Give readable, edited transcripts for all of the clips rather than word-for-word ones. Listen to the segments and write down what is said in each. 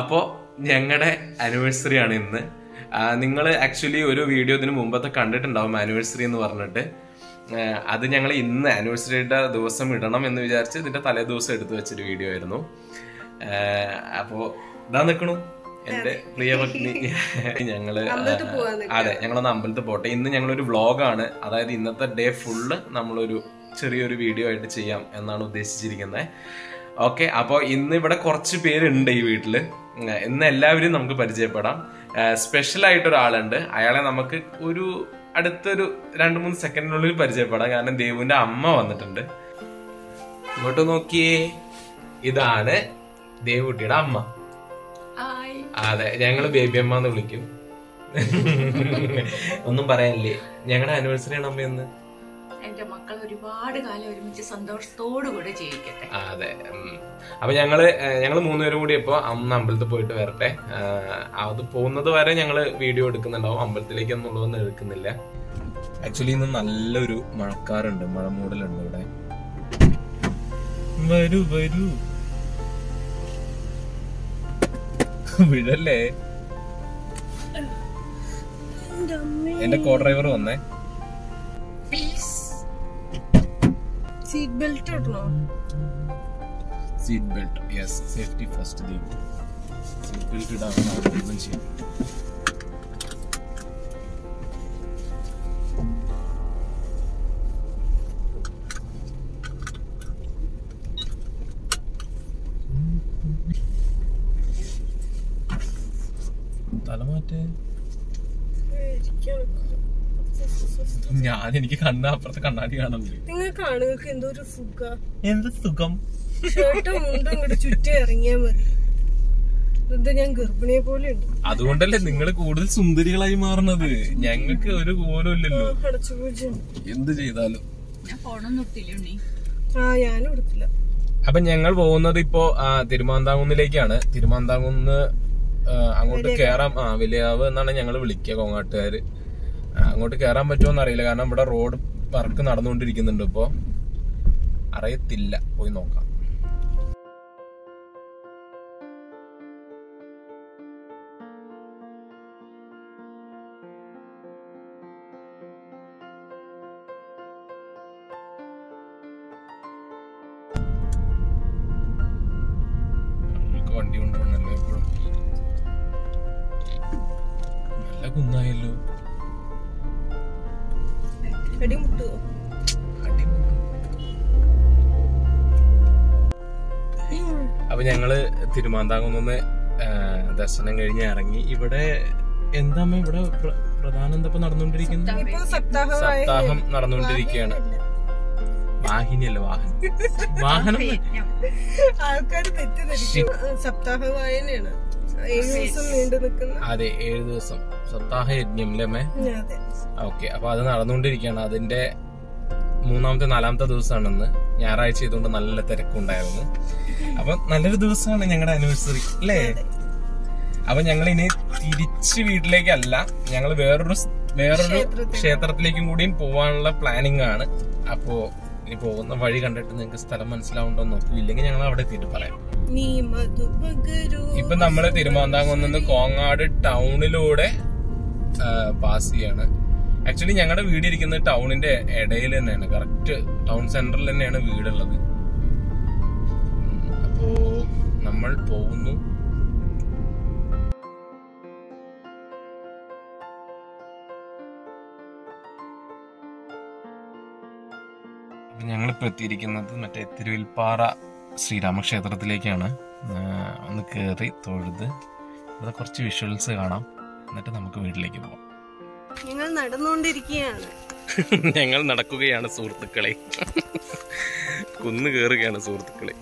അപ്പോൾ ഞങ്ങളുടെ ആനിവേഴ്സറി ആണ് ഇന്ന്. നിങ്ങൾ ആക്ച്വലി ഒരു വീഡിയോ ഇതിന് മുമ്പത്തെ കണ്ടിട്ടുണ്ടാവും ആനിവേഴ്സറി എന്ന് പറഞ്ഞിട്ട്. അത് ഞങ്ങൾ ഇന്ന് ആനിവേഴ്സറിയുടെ ദിവസം ഇടണം എന്ന് വിചാരിച്ച് ഇതിൻ്റെ തലേ ദിവസം എടുത്തു വെച്ചൊരു വീഡിയോ ആയിരുന്നു. അപ്പോൾ ഇതാ നിൽക്കണു എൻ്റെ പ്രിയ പത്നി. ഞങ്ങളൊന്ന് അമ്പലത്തിൽ പോട്ടെ. ഇന്ന് ഞങ്ങളൊരു വ്ളോഗാണ്, അതായത് ഇന്നത്തെ ഡേ ഫുള്ള് നമ്മളൊരു ചെറിയൊരു വീഡിയോ ആയിട്ട് ചെയ്യാം എന്നാണ് ഉദ്ദേശിച്ചിരിക്കുന്നത്. ഓക്കെ, അപ്പോൾ ഇന്ന് ഇവിടെ കുറച്ച് പേരുണ്ട് ഈ വീട്ടിൽ. ഇന്ന് എല്ലാവരും നമുക്ക് പരിചയപ്പെടാം. സ്പെഷ്യലായിട്ടൊരാളുണ്ട്, അയാളെ നമുക്ക് ഒരു അടുത്തൊരു 2-3 സെക്കൻഡിനുള്ളിൽ പരിചയപ്പെടാം, കാരണം ദേവുവിന്റെ അമ്മ വന്നിട്ടുണ്ട്. ഇങ്ങോട്ട് നോക്കിയേ, ഇതാണ് ദേവുട്ടിയുടെ അമ്മ. അതെ, ഞങ്ങള് ബേബി അമ്മ എന്ന് വിളിക്കും. ഒന്നും പറയാനില്ലേ, ഞങ്ങളുടെ ആനിവേഴ്സറിയാണ് അമ്മയെന്ന്. എന്റെ മക്കൾ ഒരുപാട് കാലം ഒരുമിച്ച് സന്തോഷത്തോടു കൂടെ ജീവിക്കട്ടെ. അതെ, അപ്പൊ ഞങ്ങള് 3 പേരും കൂടി ഇപ്പൊ അന്ന് അമ്പലത്തിൽ പോയിട്ട് വരട്ടെ. അത് പോകുന്നത് വരെ ഞങ്ങള് വീഡിയോ എടുക്കുന്നുണ്ടാവും, അമ്പലത്തിലേക്ക് ഒന്നുള്ളതൊന്നും എടുക്കുന്നില്ല. ആക്ച്വലി ഇന്ന് നല്ലൊരു മഴക്കാറുണ്ട്, മഴ മൂടലുണ്ട് ഇവിടെ. വരൂ വരൂ, വിടല്ലേ. എന്റെ കോ ഡ്രൈവർ വന്നേ. എനിക്ക് കണ്ണ് അപ്പുറത്തെ കണ്ണാടി കാണാൻ പറ്റും. അതുകൊണ്ടല്ലേ നിങ്ങൾ കൂടുതൽ സുന്ദരികളായി മാറുന്നത്, ഞങ്ങൾക്ക് ഒരു പോലും ഇല്ലല്ലോ. എന്ത് ചെയ്താലും. അപ്പൊ ഞങ്ങൾ പോകുന്നത് ഇപ്പോ തിരുമാന്താംകുന്നിലേക്കാണ്. തിരുമാന്താംകുന്ന് അങ്ങോട്ട് കേറാം, വലിയാവ് എന്നാണ് ഞങ്ങൾ വിളിക്കുക കോങ്ങാട്ടുകാര്. അങ്ങോട്ട് കേറാൻ പറ്റുമോന്ന് അറിയില്ല, കാരണം ഇവിടെ റോഡ് വർക്ക് നടന്നുകൊണ്ടിരിക്കുന്നുണ്ട് ഇപ്പോ. അറിയത്തില്ല, പോയി നോക്കാം. വണ്ടി കൊണ്ടുപോകണല്ലോ എപ്പോഴും. നല്ല കുന്നായല്ലോ. അപ്പൊ ഞങ്ങള് തിരുമാന്താംകുന്ന് ദർശനം കഴിഞ്ഞ് ഇറങ്ങി. ഇവിടെ എന്താ ഇവിടെ പ്രധാനം എന്താ നടന്നുകൊണ്ടിരിക്കുന്നത്? സപ്താഹം നടന്നുകൊണ്ടിരിക്കുകയാണ്. വാഹിനിയല്ല, വാഹനം. ആൾക്കാർ തെറ്റിദ്ധരിക്കും, സപ്താഹ വായനയാണ്. അതെ, 7 ദിവസം സപ്താഹ യജ്ഞം അല്ലേ. ഓക്കെ, അപ്പൊ അത് നടന്നുകൊണ്ടിരിക്കുകയാണ്. അതിന്റെ 3-4 ദിവസമാണെന്ന്. ഞായറാഴ്ച ചെയ്തുകൊണ്ട് നല്ല തിരക്കുണ്ടായിരുന്നു. അപ്പൊ നല്ലൊരു ദിവസമാണ് ഞങ്ങളുടെ ആനിവേഴ്സറി അല്ലേ. അപ്പൊ ഞങ്ങൾ ഇനി തിരിച്ച് വീട്ടിലേക്കല്ല, ഞങ്ങൾ വേറൊരു ക്ഷേത്രത്തിലേക്കും കൂടിയും പോവാനുള്ള പ്ലാനിങ് ആണ്. അപ്പോ ഇനി പോകുന്ന വഴി കണ്ടിട്ട് നിങ്ങൾക്ക് സ്ഥലം മനസ്സിലാവുണ്ടോ നോക്കൂ, ഇല്ലെങ്കിൽ ഞങ്ങൾ അവിടെ എത്തിയിട്ട് പറയാം. ഇപ്പൊ നമ്മള് തിരുമാന്താംകുന്ന് കോങ്ങാട് ടൗണിലൂടെ പാസ് ചെയ്യാണ്. ആക്ച്വലി ഞങ്ങളുടെ വീട് ഇരിക്കുന്നത് ടൗണിന്റെ ഇടയിൽ തന്നെയാണ്, കറക്റ്റ് ടൗൺ സെന്ററിൽ തന്നെയാണ് വീടുള്ളത്. അപ്പോ നമ്മൾ പോകുന്നു. ഞങ്ങളിപ്പോ എത്തിയിരിക്കുന്നത് മറ്റേ തിരുവിൽപ്പാറ ശ്രീരാമക്ഷേത്രത്തിലേക്കാണ്. ഒന്ന് കയറി തൊഴുത് ഇവിടെ കുറച്ച് വിഷ്വൽസ് കാണാം, എന്നിട്ട് നമുക്ക് വീട്ടിലേക്ക് പോവാം. ഞങ്ങൾ നടന്നുകൊണ്ടിരിക്കുകയാണ്, ഞങ്ങൾ നടക്കുകയാണ് സുഹൃത്തുക്കളെ. കുന്ന് കയറുകയാണ് സുഹൃത്തുക്കളെ.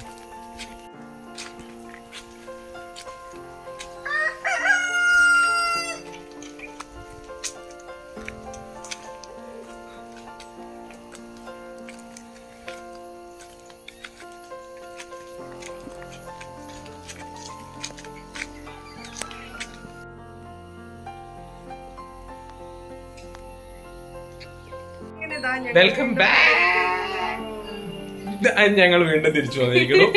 Welcome back. ഞങ്ങൾ വീണ്ടും തിരിച്ചു വന്നിരിക്കുന്നു.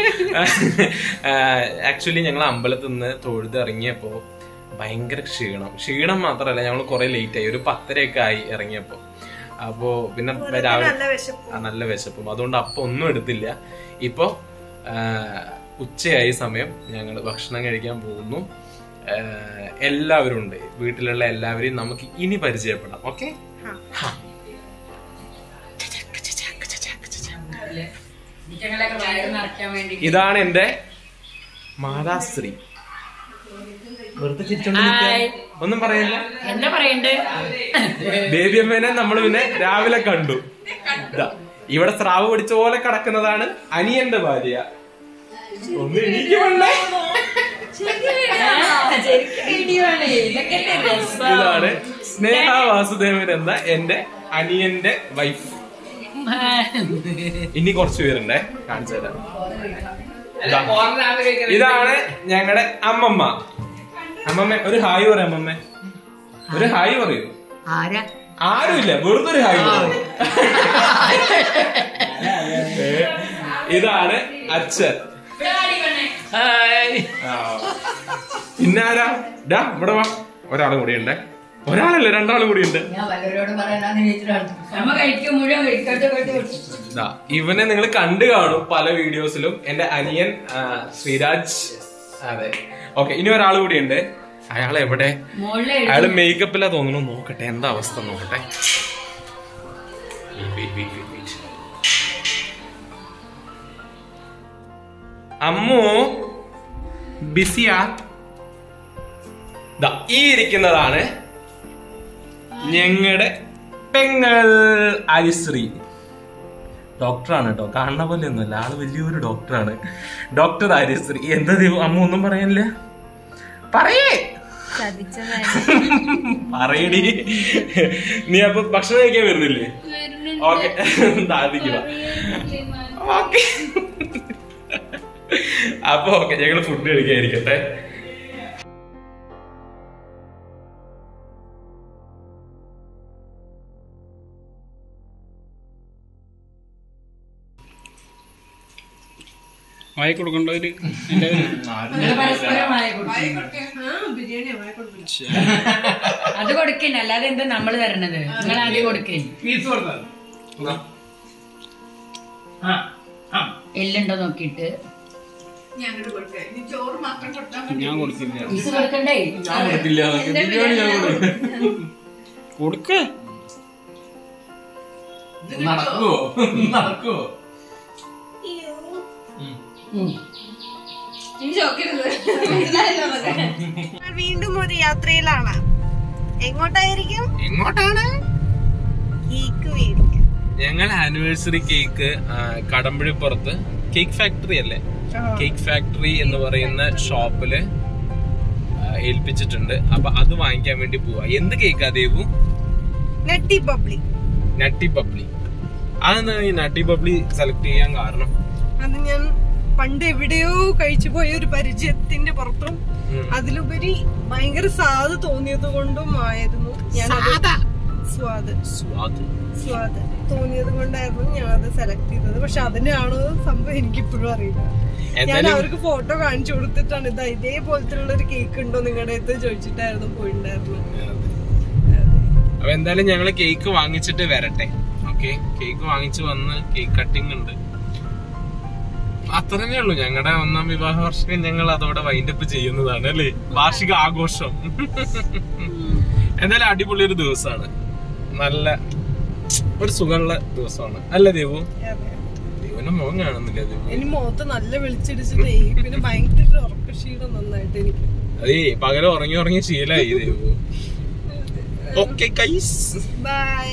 ആക്ച്വലി ഞങ്ങൾ അമ്പലത്തിൽ നിന്ന് തൊഴുതിറങ്ങിയപ്പോൾ ഭയങ്കര ക്ഷീണം മാത്രമല്ല, ഞങ്ങൾ കുറെ ലേറ്റ് ആയി, ഒരു 10:30 ആയി ഇറങ്ങിയപ്പോൾ. അപ്പോ പിന്നെ നല്ല വിശപ്പും, അതുകൊണ്ട് അപ്പം ഒന്നും എടുത്തില്ല. ഇപ്പൊ ഉച്ചയായ സമയം, ഞങ്ങൾ ഭക്ഷണം കഴിക്കാൻ പോകുന്നു. എല്ലാവരും ഉണ്ട്, വീട്ടിലുള്ള എല്ലാവരെയും നമുക്ക് ഇനി പരിചയപ്പെടാം. ഓക്കെ, ഇതാണ് എന്റെ മാതാശ്രീ. ഒന്നും പറയല്ല, എന്താ പറയണ്ടേ. ബേബിയമ്മേനെ നമ്മള് പിന്നെ രാവിലെ കണ്ടു. ഇവിടെ സ്രാവ് പിടിച്ച പോലെ കിടക്കുന്നതാണ് അനിയന്റെ ഭാര്യ. ഒന്ന് എനിക്ക് വേണ്ടേ. ഇതാണ് സ്നേഹ വാസുദേവൻ എന്ന എന്റെ അനിയന്റെ വൈഫ്. ഇനി കുറച്ചു പേരുണ്ടേ, കാണിച്ചു തരാം. ഇതാണ് ഞങ്ങളുടെ അമ്മമ്മ. അമ്മമ്മ ഒരു ഹായ് പറയും. അമ്മമ്മ ഒരു ഹായ് പറയൂ. ആരുമില്ല, വെറുതെ ഒരു ഹായ് പറയും. ഇതാണ് അച്ഛൻ. പിന്നെ ആരാ ഡാ ഇവിടെ വാ, ഒരാളും കൂടി ഉണ്ട്. ഒരാളല്ലേ, രണ്ടാളും കൂടി ഉണ്ട്. ഇവനെ നിങ്ങൾ കണ്ടു കാണും പല വീഡിയോസിലും, എന്റെ അനിയൻ ശ്രീരാജ്. അതെ, ഓക്കെ. ഇനി ഒരാൾ കൂടി ഉണ്ട്. അയാൾ എവിടെ? അയാള് മേക്കപ്പിലാ തോന്നുന്നു. നോക്കട്ടെ എന്താ അവസ്ഥ, നോക്കട്ടെ. അമ്മു ബിസിയാ. ഈ ഇരിക്കുന്നതാണ് ഞങ്ങളുടെ പെങ്ങൾ ആര്യശ്രീ. ഡോക്ടറാണ് കേട്ടോ, കാണുന്ന പോലെ ഒന്നുമല്ല, ആള് വലിയൊരു ഡോക്ടറാണ്. ഡോക്ടർ ആര്യശ്രീ. എന്താ അമ്മ ഒന്നും പറയാനില്ല? പറയേ പറയടി. നീ അപ്പൊ ഭക്ഷണം കഴിക്കാൻ വരുന്നില്ലേ? ഓക്കെ, താഴ്ത്തിക്കുക. ഓക്കെ, അപ്പൊ ഓക്കെ, ഞങ്ങള് ഫുഡ് കഴിക്കാതിരിക്കട്ടെ. വായി കൊടുക്കണ്ടോ? അത് കൊടുക്കേ, അല്ലാതെ എന്താ നമ്മള് തരണത്? നിങ്ങൾ ആദ്യം കൊടുക്കേ. എല്ലുണ്ടോ നോക്കിട്ട്. ഞാൻ കൊടുക്കേ. നടക്കുവോ? വീണ്ടും ഒരു യാത്രയിലാണ്. എങ്ങോട്ടായിരിക്കും? എങ്ങോട്ടാണ്? ഞങ്ങൾ ആനിവേഴ്സറി കേക്ക് കടമ്പഴിപ്പുറത്ത് കേക്ക് ഫാക്ടറി അല്ലേ, കേക്ക് ഫാക്ടറി എന്ന് പറയുന്ന ഷോപ്പില് ഏൽപ്പിച്ചിട്ടുണ്ട്. അപ്പൊ അത് വാങ്ങിക്കാൻ വേണ്ടി പോവാ. എന്ത് കേക്കാ Devu? Nutty bubbly. Nutty bubbly. അതെന്താ ഈ നട്ടി ബബ്ലി സെലക്ട് ചെയ്യാൻ കാരണം? അത് ഞാൻ പണ്ട് എവിടെയോ കഴിച്ചു പോയ ഒരു പരിചയത്തിന്റെ പുറത്തും അതിലുപരി ഭയങ്കര സ്വാദ് തോന്നിയത് കൊണ്ടും ആയിരുന്നു ഞാൻ സ്വാദ് തോന്നിയത് കൊണ്ടായിരുന്നു ഞാൻ അത് സെലക്ട് ചെയ്തത്. പക്ഷെ അതിനാണോ സംഭവം എനിക്കിപ്പോഴും അറിയില്ല. ഞാൻ അവർക്ക് ഫോട്ടോ കാണിച്ചു കൊടുത്തിട്ടാണ് ഇത് ഇതേപോലത്തുള്ള ഒരു കേക്ക് ഉണ്ടോ നിങ്ങളുടെ അടുത്ത് ചോദിച്ചിട്ടായിരുന്നു പോയിട്ടുണ്ടായിരുന്നു. എന്തായാലും ഞങ്ങള് കേക്ക് വാങ്ങിച്ചിട്ട് വരട്ടെ. ഓക്കെ, കേക്ക് വാങ്ങിച്ചു വന്ന് കേക്ക് കട്ടിങ് ഉണ്ട്. അത്രേ ഉള്ളൂ. ഞങ്ങളുടെ ഒന്നാം വിവാഹ വാർഷികം ഞങ്ങൾ അതോടെ വൈൻഡപ്പ് ചെയ്യുന്നതാണ് അല്ലേ, വാർഷിക ആഘോഷം. എന്തായാലും അടിപൊളി ഒരു ദിവസമാണ്, നല്ല ഒരു സുഖമുള്ള ദിവസമാണ് അല്ലേ ദേവു? ദേവുന്റെ മുഖം കാണുന്നില്ല. ദേവു മുഖത്ത് നല്ല വെളിച്ചടിച്ചിട്ടേ പിന്നെ ഭയങ്കര ഉറക്ക ക്ഷീണം നന്നായിട്ട് എനിക്ക്. അതേ പകരം ഉറങ്ങി ഉറങ്ങി ശീലമായി Devu. Okay guys, bye.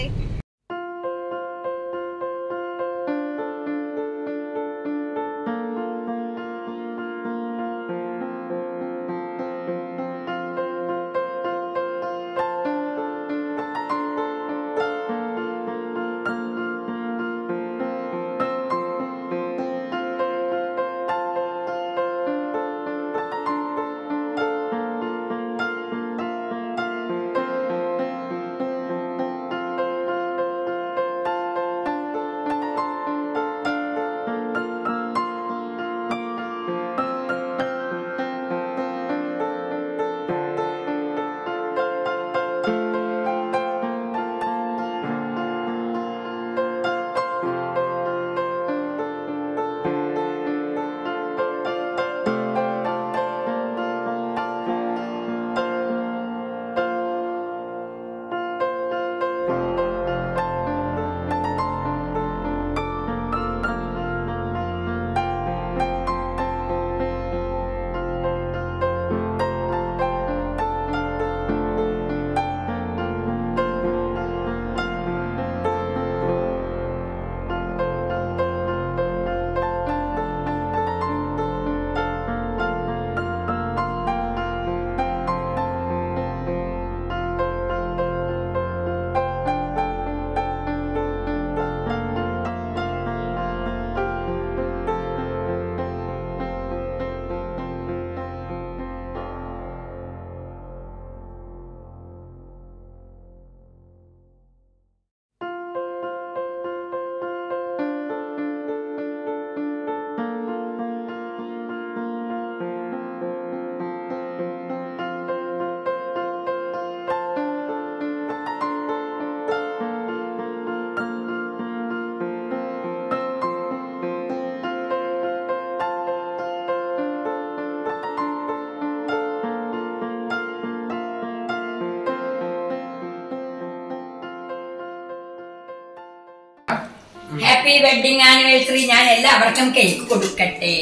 Happy wedding anniversary ഞാൻ എല്ലാവർക്കും കേക്ക് കൊടുക്കട്ടെ.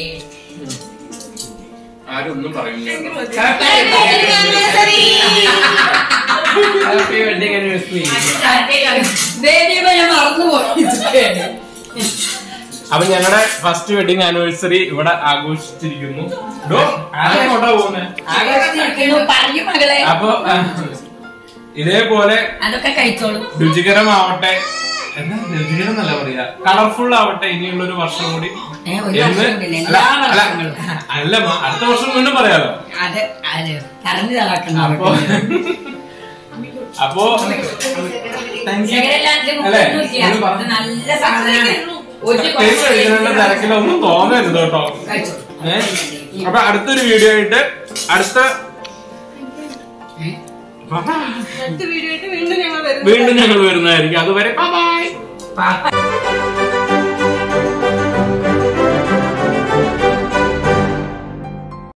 ആരൊന്നും പറയുന്നില്ല. Happy wedding anniversary. ഞാൻ മറന്നുപോയി. അപ്പൊ ഞങ്ങളുടെ ഫസ്റ്റ് വെഡിങ് ആനിവേഴ്സറി ഇവിടെ ആഘോഷിച്ചിരിക്കുന്നു. അപ്പൊ ഇതേപോലെ രുചികരമാവട്ടെ, രുചികരമെന്നല്ല പറയാ, കളർഫുൾ ആവട്ടെ ഇനിയുള്ള ഒരു വർഷം കൂടി. അല്ല അടുത്ത വർഷം വീണ്ടും പറയാലോ. അപ്പൊ നല്ല തിരക്കിലൊന്നും തോന്നരുത് കേട്ടോ. അപ്പൊ അടുത്തൊരു വീഡിയോ ആയിട്ട് വീണ്ടും ഞങ്ങൾ വരുന്നതായിരിക്കും. അതുവരെ ബൈ ബൈ.